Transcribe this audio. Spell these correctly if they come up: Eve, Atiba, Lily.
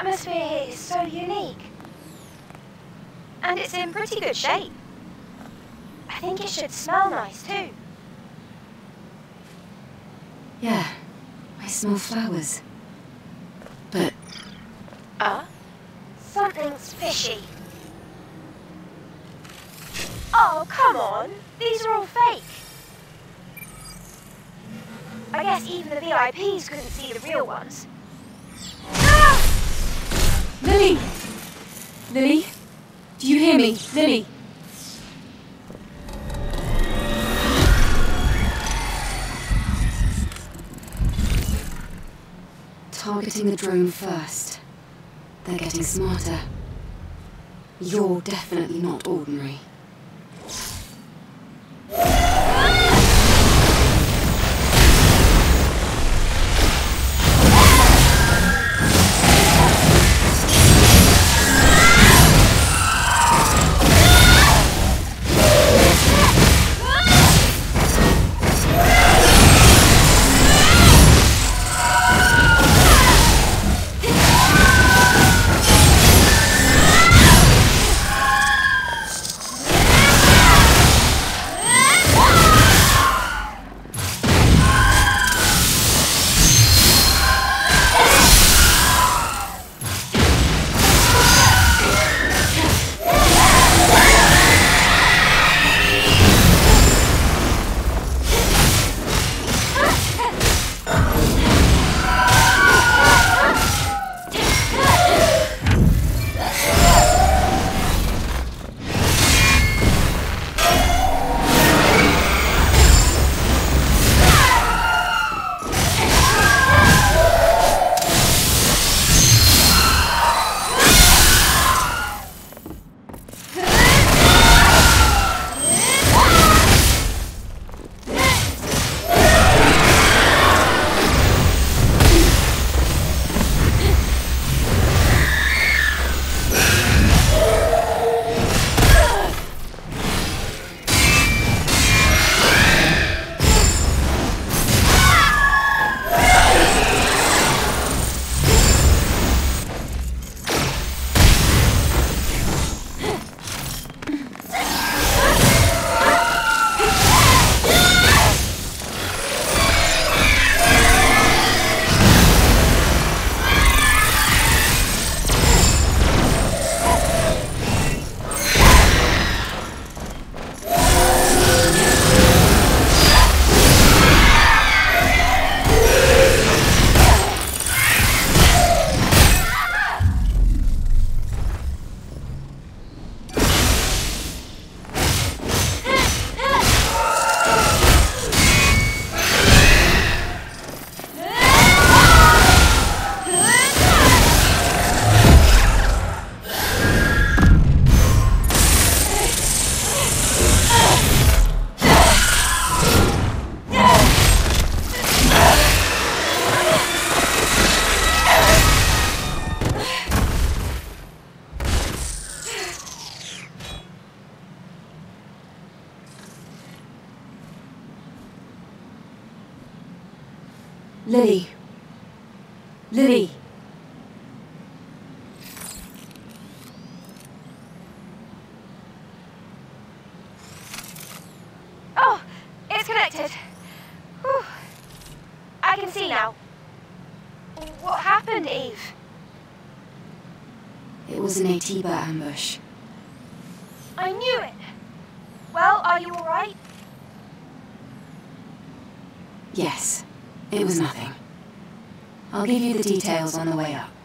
atmosphere here is so unique. And it's in pretty good shape. I think it should smell nice too. Yeah, I smell flowers. But... something's fishy. Oh, come on! These are all fake! I guess even the VIPs couldn't see the real ones. Ah! Lily! Lily? Do you hear me? Lily? Targeting the drone first. They're getting smarter. You're definitely not ordinary. Lily. Lily. Oh, it's connected. Whew. I can see now. What happened, Eve? It was an Atiba ambush. I knew it. Well, are you all right? Yes. It was nothing. I'll give you the details on the way up.